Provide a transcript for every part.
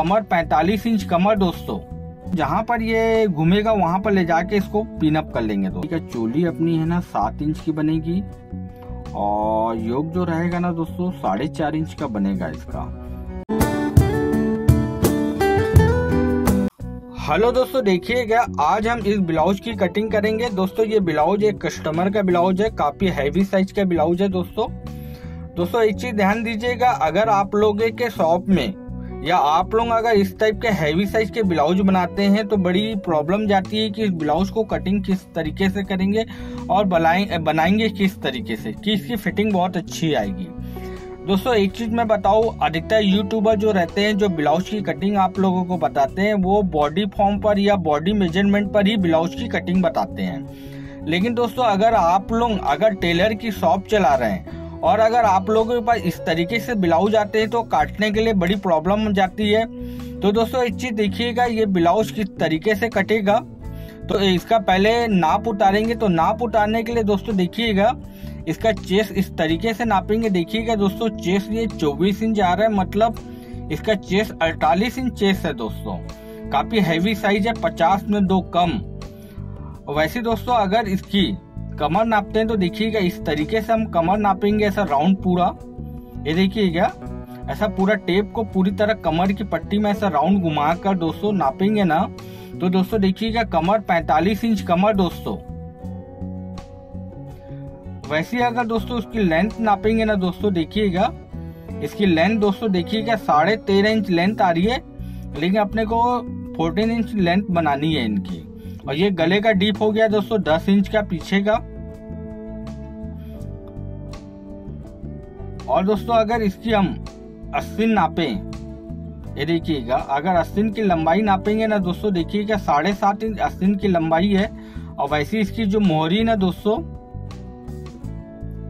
कमर 45 inch कमर दोस्तों, जहाँ पर ये घूमेगा वहाँ पर ले जाके इसको पिन अप कर लेंगे। तो ठीक है, चोली अपनी है ना 7 इंच की बनेगी और योग जो रहेगा ना दोस्तों 4.5 इंच का बनेगा इसका। हेलो दोस्तों, देखिएगा आज हम इस ब्लाउज की कटिंग करेंगे। दोस्तों ये ब्लाउज एक कस्टमर का ब्लाउज है, काफी हैवी साइज का ब्लाउज है दोस्तों। दोस्तों एक चीज ध्यान दीजिएगा, अगर आप लोगों के शॉप में या आप लोग अगर इस टाइप के हैवी साइज के ब्लाउज बनाते हैं तो बड़ी प्रॉब्लम जाती है कि इस ब्लाउज को कटिंग किस तरीके से करेंगे और बनाएंगे किस तरीके से कि इसकी फिटिंग बहुत अच्छी आएगी। दोस्तों एक चीज़ मैं बताऊँ, अधिकतर यूट्यूबर जो रहते हैं जो ब्लाउज की कटिंग आप लोगों को बताते हैं वो बॉडी फॉर्म पर या बॉडी मेजरमेंट पर ही ब्लाउज की कटिंग बताते हैं। लेकिन दोस्तों अगर आप लोग अगर टेलर की शॉप चला रहे हैं और अगर आप लोगों के पास इस तरीके से ब्लाउज आते हैं तो काटने के लिए बड़ी प्रॉब्लम हो जाती है। तो दोस्तों एक चीज़ देखिएगा, ये ब्लाउज किस तरीके से कटेगा। तो इसका पहले नाप उतारेंगे, तो नाप उतारने के लिए दोस्तों देखिएगा इसका चेस्ट इस तरीके से नापेंगे। देखिएगा दोस्तों चेस्ट ये 24 इंच आ रहा है, मतलब इसका चेस्ट 48 इंच चेस्ट है दोस्तों, काफी हैवी साइज है, 50 में 2 कम। वैसे दोस्तों अगर इसकी कमर नापते हैं तो देखिएगा इस तरीके से हम कमर नापेंगे, ऐसा राउंड पूरा, ये देखिएगा ऐसा पूरा टेप को पूरी तरह कमर की पट्टी में ऐसा राउंड घुमा कर दोस्तों नापेंगे ना, तो दोस्तों देखिएगा कमर 45 इंच कमर दोस्तों। वैसे अगर दोस्तों इसकी लेंथ नापेंगे ना दोस्तों, देखिएगा इसकी लेंथ दोस्तों देखिएगा 13.5 इंच लेंथ आ रही है, लेकिन अपने को 14 इंच लेंथ बनानी है इनकी। और ये गले का डीप हो गया दोस्तों 10 इंच का पीछे का। और दोस्तों अगर इसकी हम आस्तीन नापें, ये देखिएगा अगर आस्तीन की लंबाई नापेंगे ना दोस्तों, देखिएगा 7.5 इंच आस्तीन की लंबाई है। और वैसे इसकी जो मोहरी ना दोस्तों,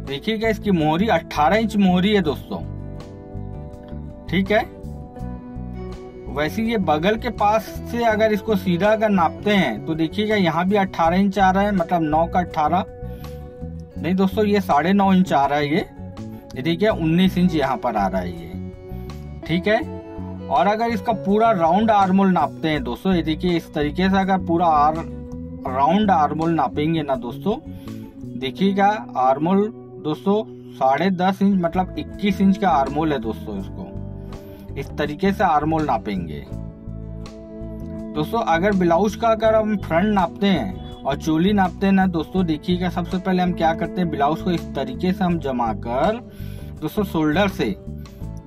देखिएगा इसकी मोहरी 18 इंच मोहरी है दोस्तों, ठीक है। वैसे ये बगल के पास से अगर इसको सीधा अगर नापते हैं तो देखिएगा यहाँ भी 18 इंच आ रहा है, मतलब 9 का 18 नहीं दोस्तों, ये 9.5 इंच आ रहा है। ये देखिए 19 इंच यहाँ पर आ रहा है ये, ठीक है। और अगर इसका पूरा राउंड आर्मोल नापते हैं दोस्तों, ये देखिए इस तरीके से अगर पूरा राउंड आर्मोल नापेंगे ना दोस्तों, देखिएगा आर्मोल दोस्तों 10.5 इंच मतलब 21 इंच का आर्मोल है दोस्तों। इसको इस तरीके से आर्मोल नापेंगे दोस्तों। अगर ब्लाउज का अगर हम फ्रंट नापते हैं और चोली नापते हैं ना दोस्तों, देखिएगा सबसे पहले हम क्या करते हैं, ब्लाउज को इस तरीके से हम जमा कर दोस्तों शोल्डर से,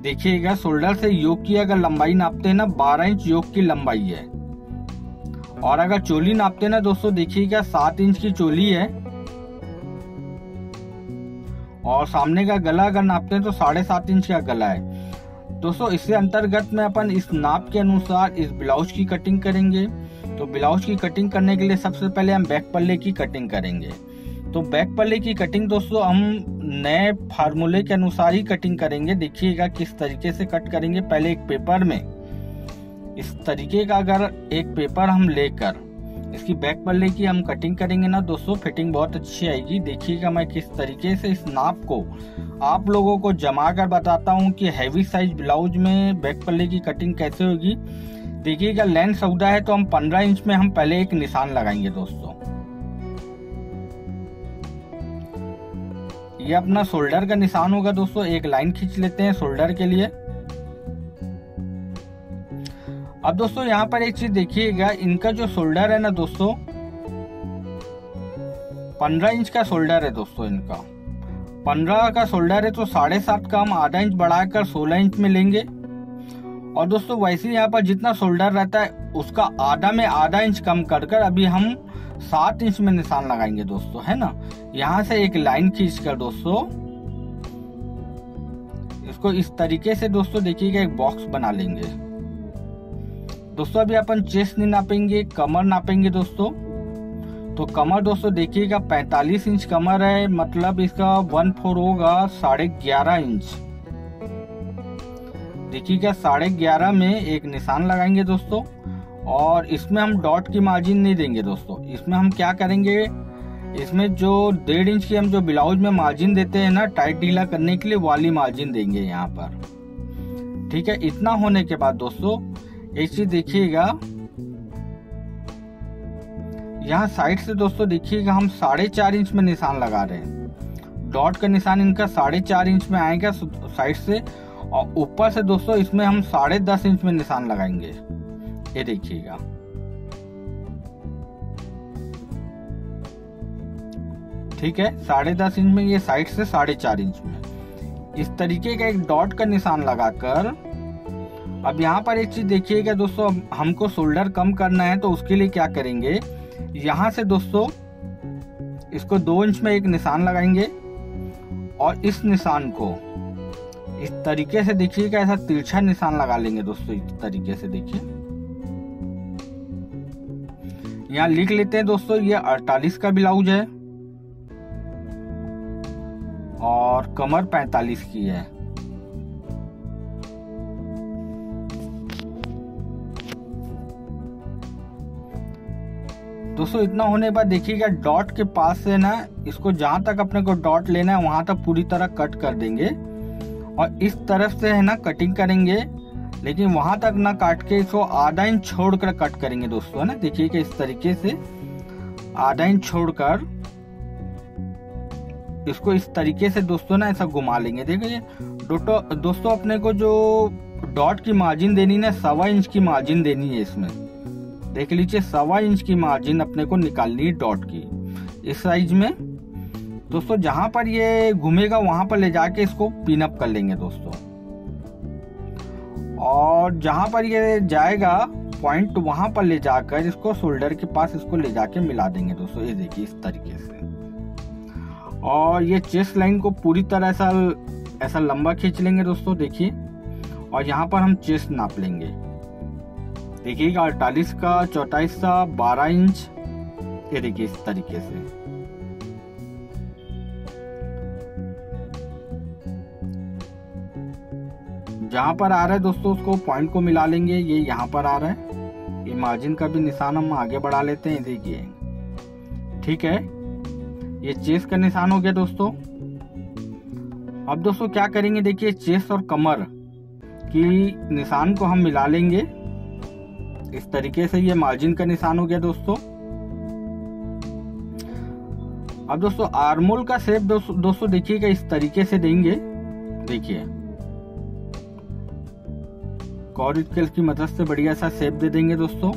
देखिएगा शोल्डर से योग की अगर लंबाई नापते हैं ना 12 इंच योग की लंबाई है। और अगर चोली नापते हैं ना दोस्तों, देखिएगा 7 इंच की चोली है। और सामने का गला अगर नापते हैं तो 7.5 इंच का गला है दोस्तों। इसके अंतर्गत में अपन इस नाप के अनुसार इस ब्लाउज की कटिंग करेंगे। तो ब्लाउज की कटिंग करने के लिए सबसे पहले हम बैक पल्ले की कटिंग करेंगे। तो बैक पल्ले की कटिंग दोस्तों हम नए फार्मूले के अनुसार ही कटिंग करेंगे। देखिएगा किस तरीके से कट करेंगे, पहले एक पेपर में इस तरीके का अगर एक पेपर हम लेकर इसकी बैक पल्ले की हम कटिंग करेंगे ना दोस्तों, फिटिंग बहुत अच्छी आएगी। देखिएगा मैं किस तरीके से इस नाप को आप लोगों को जमा कर बताता हूँ कि हैवी साइज ब्लाउज में बैक पल्ले की कटिंग कैसे होगी। देखिएगा लेंथ 14 है तो हम 15 इंच में हम पहले एक निशान लगाएंगे दोस्तों। ये अपना शोल्डर का निशान होगा दोस्तों, एक लाइन खींच लेते हैं शोल्डर के लिए। अब दोस्तों यहाँ पर एक चीज देखिएगा, इनका जो शोल्डर है ना दोस्तों 15 इंच का शोल्डर है दोस्तों, इनका 15 का शोल्डर है तो 7.5 का हम आधा इंच बढ़ाकर 16 इंच में लेंगे। और दोस्तों वैसे यहाँ पर जितना शोल्डर रहता है उसका आधा में आधा इंच कम कर कर अभी हम 7 इंच में निशान लगाएंगे दोस्तों, है ना। यहाँ से एक लाइन खींच कर दोस्तों इसको इस तरीके से दोस्तों देखिएगा एक बॉक्स बना लेंगे दोस्तों। अभी अपन चेस्ट नहीं नापेंगे, कमर नापेंगे दोस्तों। तो कमर दोस्तों देखिएगा 45 इंच कमर है, मतलब इसका 1/4 होगा 11.5 इंच। देखिएगा 11.5 में एक निशान लगाएंगे दोस्तों। और इसमें हम डॉट की मार्जिन नहीं देंगे दोस्तों, इसमें हम क्या करेंगे, इसमें जो 1.5 इंच की हम जो ब्लाउज में मार्जिन देते हैं ना टाइट ढीला करने के लिए, वाली मार्जिन देंगे यहाँ पर, ठीक है। इतना होने के बाद दोस्तों एक चीज देखिएगा यहाँ साइड से दोस्तों, देखिएगा हम 4.5 इंच में निशान लगा रहे हैं। डॉट का निशान इनका 4.5 इंच में आएगा साइड से, और ऊपर से दोस्तों इसमें हम 10.5 इंच में निशान लगाएंगे। ये देखिएगा ठीक है, 10.5 इंच में ये साइड से 4.5 इंच में इस तरीके का एक डॉट का निशान लगाकर। अब यहाँ पर एक चीज देखिएगा दोस्तों, हमको शोल्डर कम करना है तो उसके लिए क्या करेंगे, यहाँ से दोस्तों इसको 2 इंच में एक निशान लगाएंगे और इस निशान को इस तरीके से देखिएगा ऐसा तिरछा निशान लगा लेंगे दोस्तों। इस तरीके से देखिए, यहाँ लिख लेते हैं दोस्तों ये 48 का ब्लाउज है और कमर 45 की है। दोस्तों इतना होने बाद देखिएगा डॉट के पास से ना इसको जहां तक अपने को डॉट लेना है वहां तक पूरी तरह कट कर देंगे और इस तरफ से है ना कटिंग करेंगे, लेकिन वहां तक ना काट के इसको आधा इंच छोड़कर कट करेंगे दोस्तों, है ना। देखिएगा इस तरीके से आधा इंच छोड़कर इसको इस तरीके से दोस्तों ना ऐसा घुमा लेंगे। देखिए दोस्तों अपने को जो डॉट की मार्जिन देनी ना 1.25 इंच की मार्जिन देनी है, इसमें देख लीजिए 1.25 इंच की मार्जिन अपने को निकालनी है डॉट की इस साइज में। दोस्तों जहां पर ये घूमेगा वहां पर ले जाके इसको पिन अप कर लेंगे दोस्तों, और जहां पर ये जाएगा पॉइंट वहां पर ले जाकर इसको शोल्डर के पास इसको ले जाके मिला देंगे दोस्तों। ये देखिए इस तरीके से, और ये चेस्ट लाइन को पूरी तरह ऐसा लंबा खींच लेंगे दोस्तों। देखिए, और यहाँ पर हम चेस्ट नाप लेंगे। देखिएगा 48 का चौथा हिस्सा 12 इंच, ये देखिए इस तरीके से। जहां पर आ रहा है दोस्तों उसको पॉइंट को मिला लेंगे, ये यहाँ पर आ रहा है, ये मार्जिन का भी निशान हम आगे बढ़ा लेते हैं। देखिए ठीक है, ये चेस्ट का निशान हो गया दोस्तों। अब दोस्तों क्या करेंगे, देखिए चेस्ट और कमर की निशान को हम मिला लेंगे इस तरीके से, ये मार्जिन का निशान हो गया दोस्तों। अब दोस्तों आर्मोल का शेप दोस्तों देखिएगा इस तरीके से देंगे। देखिए कॉर्ड स्केल की मदद से बढ़िया सा शेप दे देंगे दोस्तों।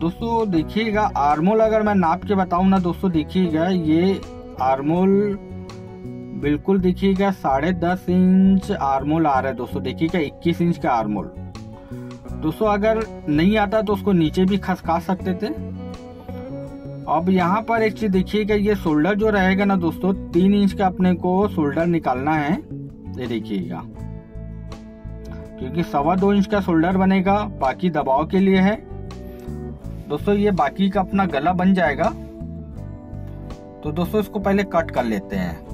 दोस्तों देखिएगा आर्मोल अगर मैं नाप के बताऊं ना दोस्तों, देखिएगा ये आर्मोल बिल्कुल देखिएगा 10.5 इंच आर्मोल आ रहा है दोस्तों। देखिएगा 21 इंच का आर्मोल दोस्तों, अगर नहीं आता तो उसको नीचे भी खसका सकते थे। अब यहाँ पर एक चीज देखिएगा, ये शोल्डर जो रहेगा ना दोस्तों 3 इंच का अपने को शोल्डर निकालना है। ये देखिएगा क्योंकि 2.25 इंच का शोल्डर बनेगा, बाकी दबाव के लिए है दोस्तों। ये बाकी का अपना गला बन जाएगा, तो दोस्तों इसको पहले कट कर लेते हैं।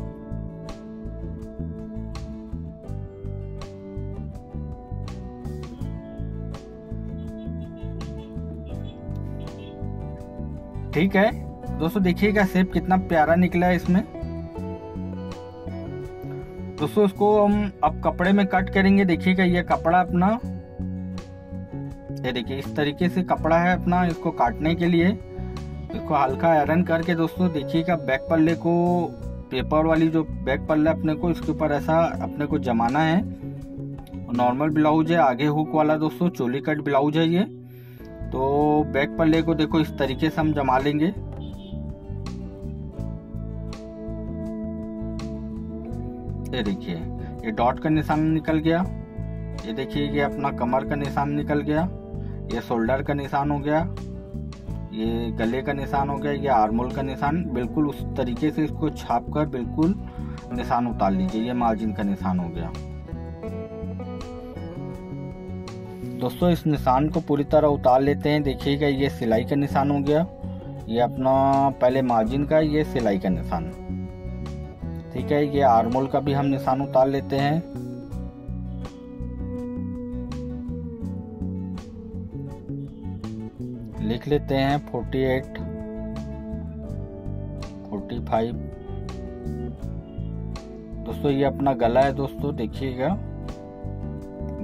ठीक है दोस्तों, देखिएगा शेप कितना प्यारा निकला है इसमें। दोस्तों इसको हम अब कपड़े में कट करेंगे। देखिएगा ये कपड़ा अपना, ये देखिए इस तरीके से कपड़ा है अपना, इसको काटने के लिए इसको हल्का आयरन करके दोस्तों देखिएगा बैक पल्ले को, पेपर वाली जो बैक पल्ला अपने को इसके ऊपर ऐसा अपने को जमाना है। नॉर्मल ब्लाउज है, आगे हुक वाला दोस्तों चोली कट ब्लाउज है ये, तो बैक पल्ले को देखो इस तरीके से हम जमा लेंगे। ये देखिए ये डॉट का निशान निकल गया, ये देखिए ये अपना कमर का निशान निकल गया, ये शोल्डर का निशान हो गया, ये गले का निशान हो गया, ये आर्मोल का निशान। बिल्कुल उस तरीके से इसको छाप कर बिल्कुल निशान उतार लीजिए। ये मार्जिन का निशान हो गया दोस्तों, इस निशान को पूरी तरह उतार लेते हैं। देखिएगा ये सिलाई का निशान हो गया, ये अपना पहले मार्जिन का, ये सिलाई का निशान। ठीक है, ये आर्मोल का भी हम निशान उतार लेते हैं। लिख लेते हैं 48, 45। दोस्तों ये अपना गला है दोस्तों, देखिएगा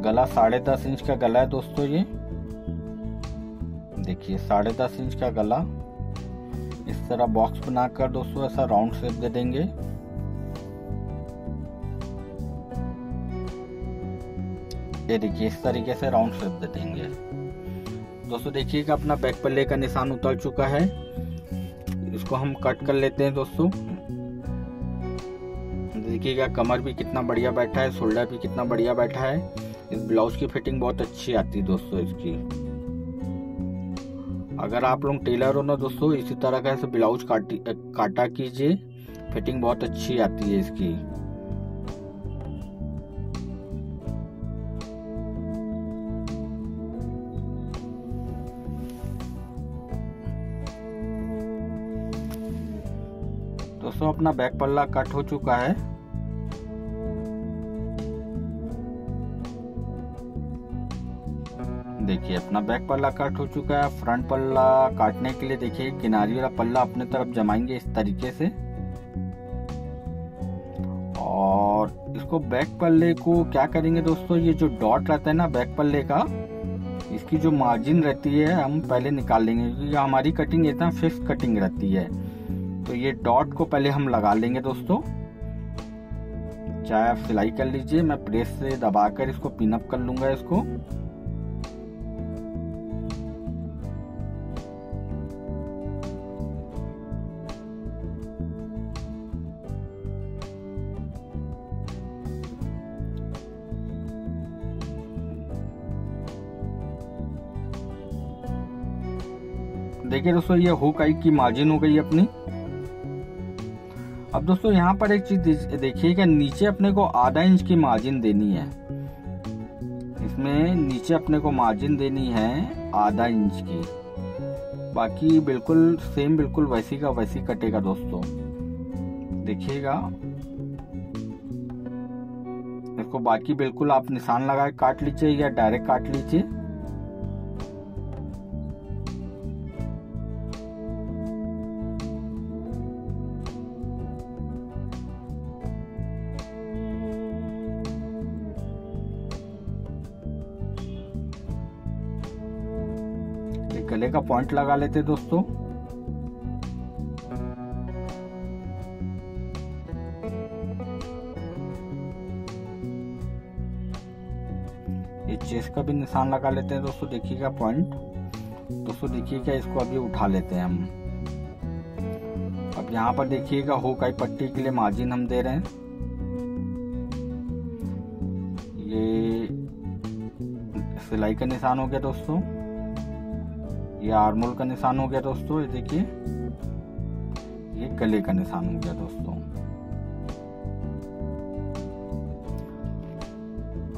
गला 10.5 इंच का गला है दोस्तों, ये देखिए 10.5 इंच का गला। इस तरह बॉक्स बनाकर दोस्तों ऐसा राउंड शेप दे देंगे। ये देखिए इस तरीके से राउंड शेप दे देंगे दोस्तों। देखिए कि अपना बैक पल्ले का निशान उतर चुका है, इसको हम कट कर लेते हैं दोस्तों। देखिएगा कमर भी कितना बढ़िया बैठा है, शोल्डर भी कितना बढ़िया बैठा है। इस ब्लाउज की फिटिंग बहुत अच्छी आती है दोस्तों इसकी। अगर आप लोग टेलर हो ना दोस्तों, इसी तरह का ऐसे ब्लाउज काटा कीजिए, फिटिंग बहुत अच्छी आती है इसकी। दोस्तों अपना बैक पल्ला कट हो चुका है। देखिए अपना बैक पल्ला काट हो चुका है। फ्रंट पल्ला काटने के लिए देखिए किनारी वाला पल्ला अपने तरफ जमाएंगे इस तरीके से, और इसको बैक पल्ले को क्या करेंगे दोस्तों, ये जो डॉट रहता है ना बैक पल्ले का, इसकी जो मार्जिन रहती है हम पहले निकाल लेंगे, क्योंकि हमारी कटिंग इतना फिक्स कटिंग रहती है। तो ये डॉट को पहले हम लगा लेंगे दोस्तों, चाहे आप सिलाई कर लीजिए। मैं प्रेस से दबाकर इसको पिनअप कर लूंगा इसको। देखिए दोस्तों ये हुक आई की मार्जिन हो गई अपनी। अब दोस्तों यहाँ पर एक चीज देखिएगा, नीचे अपने को 0.5 इंच की मार्जिन देनी है इसमें, नीचे अपने को मार्जिन देनी है 0.5 इंच की। बाकी बिल्कुल सेम, बिल्कुल वैसी का वैसी कटेगा दोस्तों। देखिएगा इसको, बाकी बिल्कुल आप निशान लगाए काट लीजिए या डायरेक्ट काट लीजिए। गले का पॉइंट लगा लेते दोस्तों। ये चेस्ट का भी निशान लगा लेते हैं दोस्तों। देखिएगा पॉइंट दोस्तों, देखिएगा इसको अभी उठा लेते हैं हम। अब यहाँ पर देखिएगा हुक आई पट्टी के लिए मार्जिन हम दे रहे हैं, ये सिलाई का निशान हो गया दोस्तों, ये आर्मोल का निशान हो गया दोस्तों, ये देखिए ये गले का निशान हो गया दोस्तों।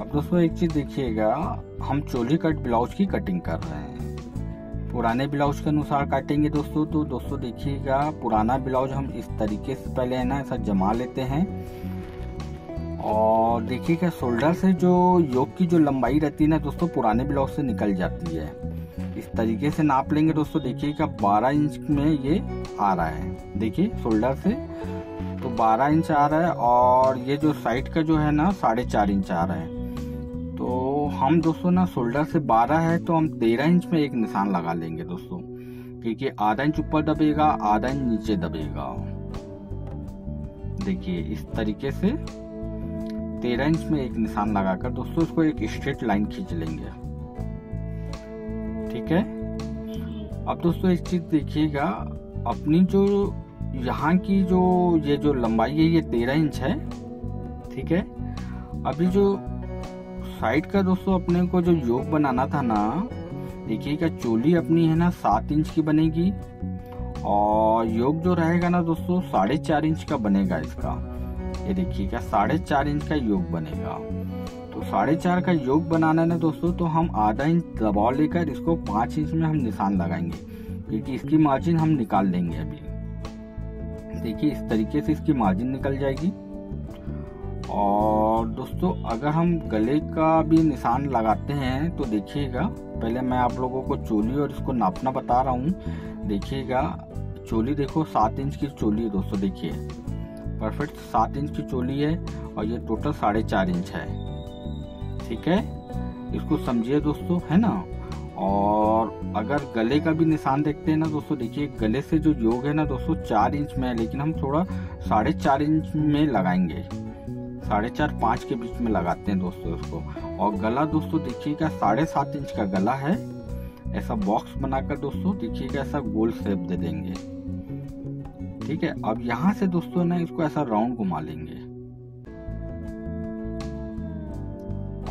अब दोस्तों एक चीज देखिएगा, हम चोली कट ब्लाउज की कटिंग कर रहे हैं, पुराने ब्लाउज के अनुसार काटेंगे दोस्तों। तो दोस्तों देखिएगा पुराना ब्लाउज हम इस तरीके से पहले है ना ऐसा जमा लेते हैं, और देखिएगा शोल्डर से जो योक की जो लंबाई रहती है ना दोस्तों, पुराने ब्लाउज से निकल जाती है। इस तरीके से नाप लेंगे दोस्तों। देखिएगा 12 इंच में ये आ रहा है, देखिए शोल्डर से तो 12 इंच आ रहा है, और ये जो साइड का जो है ना 4.5 इंच आ रहा है। तो हम दोस्तों ना शोल्डर से 12 है तो हम 13 इंच में एक निशान लगा लेंगे दोस्तों, क्योंकि 0.5 इंच ऊपर दबेगा, 0.5 इंच नीचे दबेगा। देखिए इस तरीके से 13 इंच में एक निशान लगाकर दोस्तों इसको एक स्ट्रेट लाइन खींच लेंगे, ठीक है। अब दोस्तों एक चीज देखिएगा, अपनी जो यहाँ की जो ये जो लंबाई है ये 13 इंच है, ठीक है। अभी जो साइड का दोस्तों अपने को जो योग बनाना था ना, देखिएगा चोली अपनी है ना 7 इंच की बनेगी, और योग जो रहेगा ना दोस्तों 4.5 इंच का बनेगा इसका। ये देखिएगा 4.5 इंच का योग बनेगा। 4.5 का योग बनाना है ना दोस्तों, तो हम 0.5 इंच दबाव लेकर इसको 5 इंच में हम निशान लगाएंगे, क्योंकि इसकी मार्जिन हम निकाल लेंगे अभी। देखिए इस तरीके से इसकी मार्जिन निकल जाएगी। और दोस्तों अगर हम गले का भी निशान लगाते हैं तो देखिएगा, पहले मैं आप लोगों को चोली और इसको नापना बता रहा हूँ। देखिएगा चोली देखो 7 इंच की चोली है दोस्तों, देखिए परफेक्ट 7 इंच की चोली है, और ये टोटल 4.5 इंच है, ठीक है। इसको समझिए दोस्तों, है ना। और अगर गले का भी निशान देखते हैं ना दोस्तों, देखिए गले से जो योग है ना दोस्तों 4 इंच में है, लेकिन हम थोड़ा 4.5 इंच में लगाएंगे, 4.5-5 के बीच में लगाते हैं दोस्तों इसको। और गला दोस्तों देखिएगा 7.5 इंच का गला है, ऐसा बॉक्स बनाकर दोस्तों देखिएगा ऐसा गोल शेप दे देंगे, ठीक है। अब यहाँ से दोस्तों ना इसको ऐसा राउंड घुमा लेंगे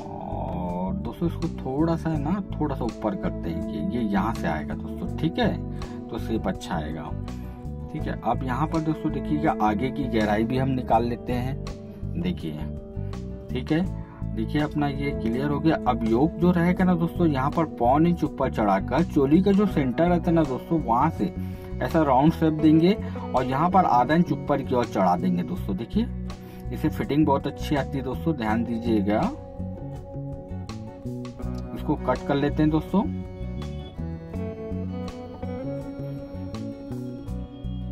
और दोस्तों इसको थोड़ा सा ना थोड़ा सा ऊपर करते हैं कि ये यहाँ से आएगा दोस्तों, ठीक है, तो शेप अच्छा आएगा, ठीक है। अब यहाँ पर दोस्तों देखिएगा आगे की गहराई भी हम निकाल लेते हैं, देखिए, ठीक है। देखिए अपना ये क्लियर हो गया। अब योग जो रहेगा ना दोस्तों यहाँ पर 1.25 इंच ऊपर चढ़ाकर चोली का जो सेंटर रहता है ना दोस्तों वहां से ऐसा राउंड शेप देंगे और यहाँ पर 0.5 इंच ऊपर की ओर चढ़ा देंगे दोस्तों। देखिए इसे फिटिंग बहुत अच्छी आती है दोस्तों, ध्यान दीजिएगा। इसको कट कर लेते हैं दोस्तों।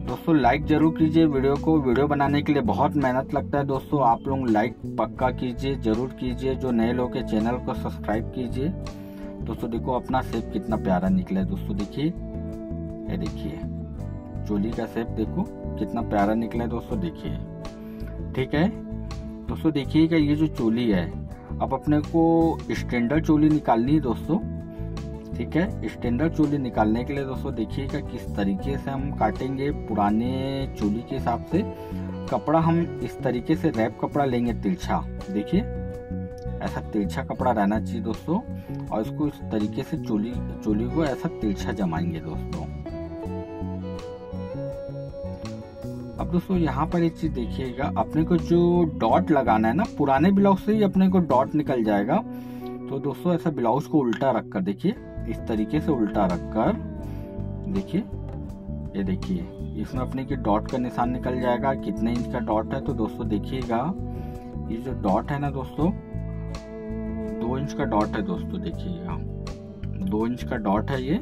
दोस्तों लाइक जरूर कीजिए वीडियो को, वीडियो बनाने के लिए बहुत मेहनत लगता है दोस्तों, आप लोग लाइक पक्का कीजिए, जरूर कीजिए। जो नए लोग हैं चैनल को सब्सक्राइब कीजिए। दोस्तों देखो अपना शेप कितना प्यारा निकला है दोस्तों, देखिए ये देखिए चोली का शेप देखो कितना प्यारा निकला है दोस्तों, देखिए, ठीक है। दोस्तों देखिएगा ये जो चोली है, अब अपने को स्टैंडर्ड चोली निकालनी है दोस्तों, ठीक है। स्टैंडर्ड चोली निकालने के लिए दोस्तों देखिएगा किस तरीके से हम काटेंगे, पुराने चोली के हिसाब से कपड़ा हम इस तरीके से रैप कपड़ा लेंगे, तिरछा, देखिए ऐसा तिरछा कपड़ा रहना चाहिए दोस्तों। और इसको इस तरीके से चोली को ऐसा तिरछा जमाएंगे दोस्तों। अब दोस्तों यहाँ पर एक चीज देखिएगा, अपने को जो डॉट लगाना है ना, पुराने ब्लाउज से ही अपने को डॉट निकल जाएगा, तो दोस्तों ऐसा ब्लाउज को उल्टा रखकर देखिए, इस तरीके से उल्टा रखकर देखिए, ये देखिए इसमें अपने की डॉट का निशान निकल जाएगा, कितने इंच का डॉट है। तो दोस्तों देखिएगा ये जो डॉट है ना दोस्तों 2 इंच का डॉट है दोस्तों, देखिएगा 2 इंच का डॉट है ये।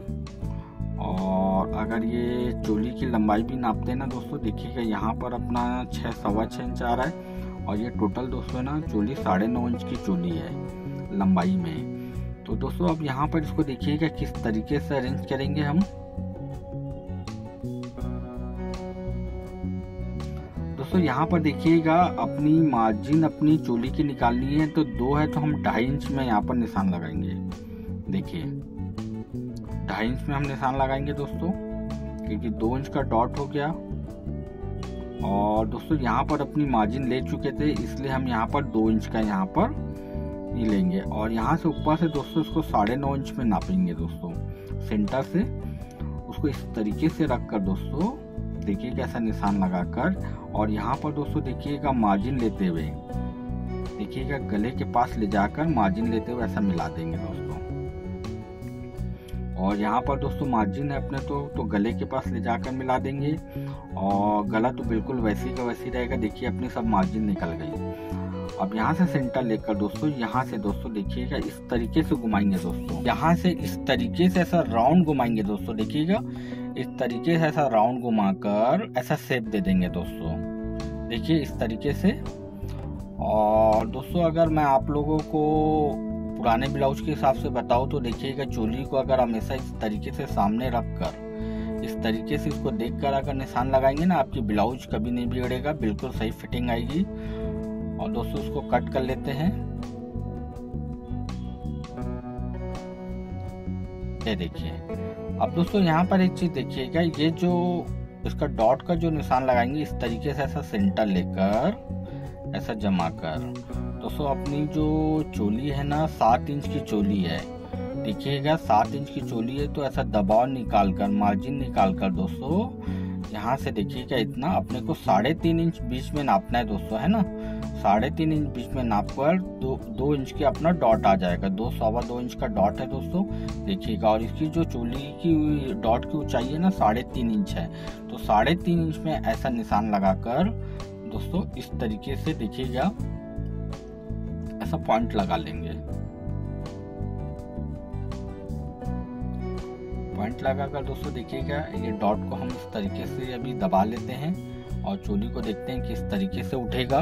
और अगर ये चोली की लंबाई भी नापते हैं ना दोस्तों, देखिएगा यहाँ पर अपना 6-6.25 इंच आ रहा है और ये टोटल दोस्तों ना चोली 9.5 इंच की चोली है लंबाई में। तो दोस्तों अब यहाँ पर इसको देखिएगा किस तरीके से अरेंज करेंगे हम। दोस्तों यहाँ पर देखिएगा अपनी मार्जिन अपनी चोली की निकालनी है, तो 2 है तो हम 2.5 इंच में यहाँ पर निशान लगाएंगे, देखिए 2.5 इंच में हम निशान लगाएंगे दोस्तों, क्योंकि 2 इंच का डॉट हो गया। और दोस्तों यहाँ पर अपनी मार्जिन ले चुके थे, इसलिए हम यहाँ पर 2 इंच का यहाँ पर लेंगे और यहाँ से ऊपर से दोस्तों इसको 9.5 इंच में नापेंगे दोस्तों, सेंटर से उसको इस तरीके से रखकर दोस्तों देखिए कैसा निशान लगाकर। और यहाँ पर दोस्तों देखिएगा मार्जिन लेते हुए देखिएगा गले के पास ले जाकर मार्जिन लेते हुए ऐसा मिला देंगे दोस्तों। और यहाँ पर दोस्तों मार्जिन है अपने तो गले के पास ले जाकर मिला देंगे और गला तो बिल्कुल वैसी का वैसी रहेगा, देखिए अपनी सब मार्जिन निकल गई। अब यहाँ से सेंटर लेकर दोस्तों यहाँ से दोस्तों देखिएगा इस तरीके से घुमाएंगे दोस्तों, यहाँ से इस तरीके से ऐसा राउंड घुमाएंगे दोस्तों, देखिएगा इस तरीके से ऐसा राउंड घुमाकर ऐसा शेप दे देंगे दोस्तों, देखिए इस तरीके से। और दोस्तों अगर मैं आप लोगों को पुराने ब्लाउज के हिसाब से बताऊँ तो देखिएगा चोली को अगर हमेशा इस तरीके से सामने रख कर इस तरीके से इसको देख कर अगर निशान लगाएंगे ना, आपकी ब्लाउज कभी नहीं बिगड़ेगा, बिल्कुल सही फिटिंग आएगी। और दोस्तों उसको कट कर लेते हैं, ये देखिए। अब दोस्तों यहाँ पर एक चीज देखिएगा, ये जो इसका डॉट का जो निशान लगाएंगे इस तरीके से ऐसा सेंटर लेकर ऐसा जमा कर दोस्तों अपनी जो चोली है ना 7 इंच की चोली है, देखिएगा 7 इंच की चोली है, तो ऐसा दबाव निकाल कर मार्जिन निकाल कर दोस्तों यहाँ से देखिएगा इतना अपने को 3.5 इंच बीच में नापना है दोस्तों, है ना, 3.5 इंच बीच में नाप कर 2 इंच के अपना डॉट आ जाएगा, 2-2.25 इंच का डॉट है दोस्तों, देखिएगा। और इसकी जो चोली की डॉट की ऊंचाई है ना 3.5 इंच है, तो 3.5 इंच में ऐसा निशान लगाकर दोस्तों इस तरीके से देखिएगा ऐसा पॉइंट लगा लेंगे, पॉइंट लगाकर दोस्तों देखिएगा ये डॉट को हम इस तरीके से अभी दबा लेते हैं और चोली को देखते हैं किस तरीके से उठेगा।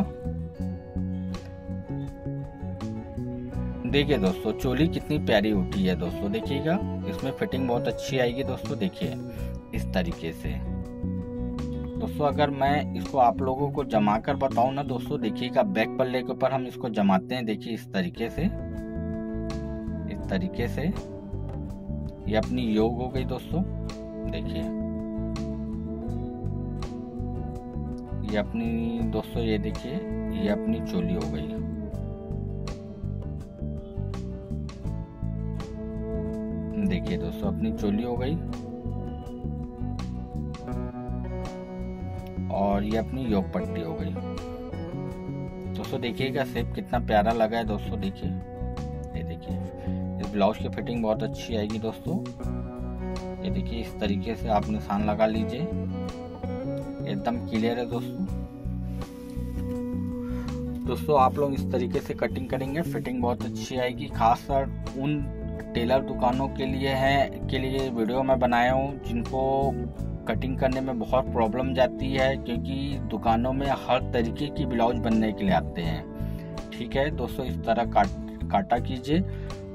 देखिए दोस्तों चोली कितनी प्यारी उठी है दोस्तों, देखिएगा इसमें फिटिंग बहुत अच्छी आएगी दोस्तों। देखिए इस तरीके से दोस्तों, अगर मैं इसको आप लोगों को जमा कर बताऊं ना दोस्तों, देखिएगा बैक पल्ले के ऊपर हम इसको जमाते हैं। देखिए इस तरीके से, इस तरीके से ये अपनी योग हो गई दोस्तों। देखिए ये अपनी दोस्तों, ये देखिए ये अपनी चोली हो गई। देखिए दोस्तों अपनी चोली हो गई और ये अपनी योग पट्टी हो गई दोस्तों। देखिएगा शेप कितना प्यारा लगा है दोस्तों। देखिए ये देखिए इस ब्लाउज की फिटिंग बहुत अच्छी आएगी दोस्तों। ये देखिए इस तरीके से आप निशान लगा लीजिए, एकदम क्लियर है दोस्तों। दोस्तों आप लोग इस तरीके से कटिंग करेंगे, फिटिंग बहुत अच्छी आएगी। खासकर उन टेलर दुकानों के लिए है, के लिए वीडियो मैं बनाया हूँ जिनको कटिंग करने में बहुत प्रॉब्लम जाती है, क्योंकि दुकानों में हर तरीके की ब्लाउज बनने के लिए आते हैं। ठीक है दोस्तों, इस तरह काटा कीजिए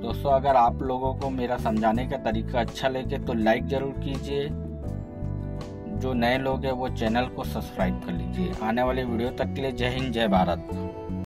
दोस्तों। अगर आप लोगों को मेरा समझाने का तरीका अच्छा लगे तो लाइक ज़रूर कीजिए। जो नए लोग हैं वो चैनल को सब्सक्राइब कर लीजिए। आने वाले वीडियो तक के लिए जय हिंद, जय भारत।